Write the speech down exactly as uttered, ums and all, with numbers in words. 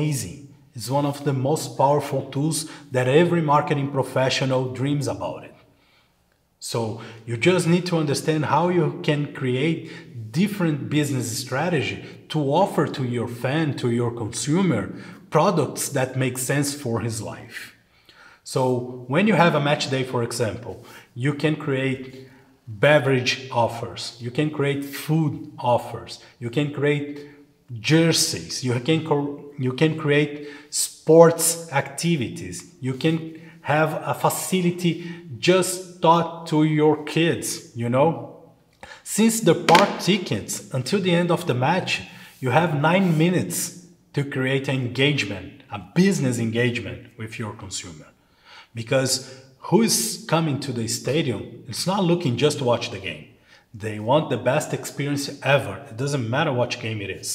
amazing. It's one of the most powerful tools that every marketing professional dreams about it. So you just need to understand how you can create different business strategy to offer to your fan, to your consumer, products that make sense for his life. So when you have a match day, for example, you can create beverage offers, you can create food offers, you can create jerseys, you can, you can create sports activities, you can have a facility just taught to your kids, you know. Since the park tickets until the end of the match, you have nine minutes to create an engagement, a business engagement with your consumer. Because who is coming to the stadium, it's not looking just to watch the game. They want the best experience ever. It doesn't matter what game it is.